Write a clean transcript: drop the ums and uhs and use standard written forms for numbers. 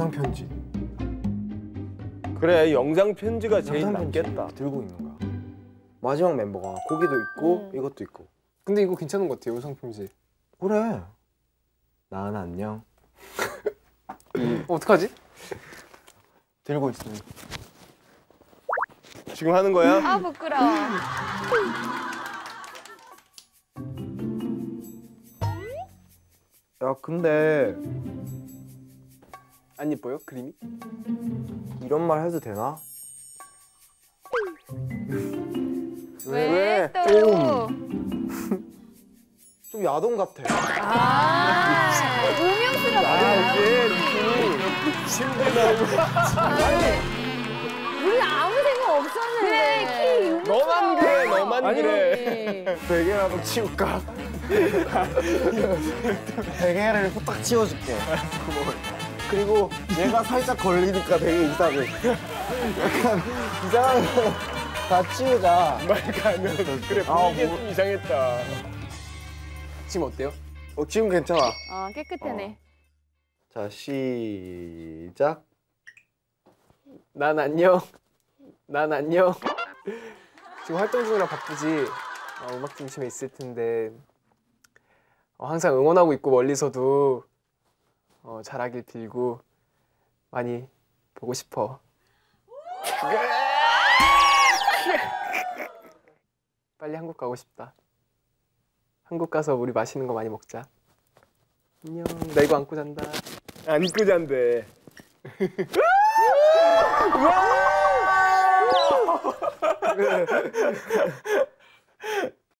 영상 편지. 그래, 영상 편지가 제일 낫겠다. 들고 있는 거야. 마지막 멤버가 고기도 있고 이것도 있고. 근데 이거 괜찮은 것 같아, 영상 편지. 그래. 나은 안녕. 어떡하지? 들고 있어. 지금 하는 거야? 아, 부끄러워. 야, 근데 안 예뻐요? 그림이? 이런 말 해도 되나? 왜 또? 좀 야동 같아. 아, 운명스럽다. 아, 이게 느낌이 힘들다. 아니, 우리 아무 생각 없었는데. 그래, 너만 그래, 너만 그래. 베개라도 치울까? 베개를 후딱 치워줄게. 고마워. 그리고 얘가 살짝 걸리니까 되게 이상해. 약간 이상한 거 다 치우자. 말가 안 나서. 그래, 분위기가 좀 이상했다. 지금 어때요? 지금 괜찮아. 아, 깨끗하네. 자, 시작. 난 안녕. 난 안녕. 지금 활동 중이라 바쁘지. 음악 중심에 있을 텐데 항상 응원하고 있고 멀리서도 잘하길 빌고 많이 보고 싶어. 빨리 한국 가고 싶다. 한국 가서 우리 맛있는 거 많이 먹자. 안녕. 나 이거 안고 잔다. 안고 잔대.